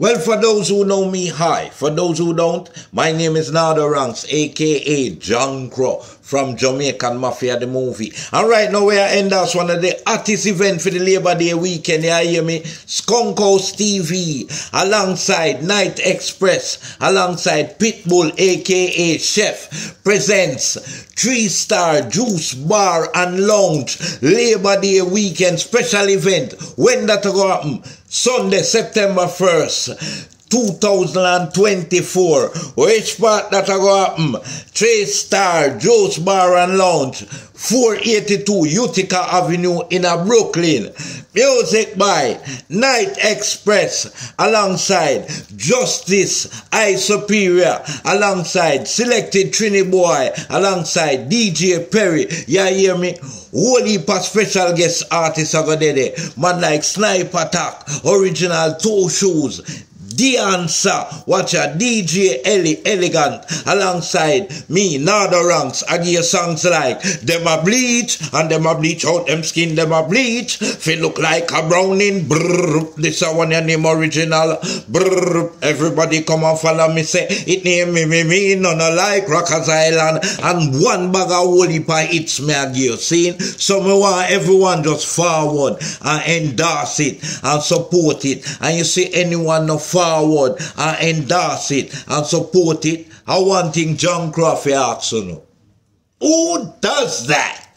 Well, for those who know me, hi. For those who don't, my name is Nardo Ranks, a.k.a. John Crow from Jamaican Mafia, the movie. And right now, we are ending one of the hottest events for the Labor Day weekend. You hear me? Skunkhtv TV, alongside Night Express, alongside Pitbull, a.k.a. Chef, presents Three-Star Juice Bar and Lounge, Labor Day weekend special event. When that will happen? Sunday, September 1st, 2024. Which part that will happen? Three-Star Joe's Bar and Lounge, 482 Utica Avenue in Brooklyn. Music by Night Express alongside Justice I Superior, alongside Selected Trini Boy, alongside DJ Perry. You hear me? Whole heap of special guest artists are going there. Man like Sniper Attack, Original Toe Shoes, The Answer, watch a DJ Ellie, Elegant, alongside me, Nardo Ranks. I hear songs like, them a bleach, and them a bleach out them skin, them a bleach, feel look like a browning, brrrr, this a one your name original, brrrr, everybody come and follow me, say, it name me, none alike, Rockers Island, and one bag of holy pie, it's me a gear, see? So me want everyone just forward, and endorse it, and support it, and you see anyone no forward and endorse it and support it. I want John Crawford, you know. Who does that?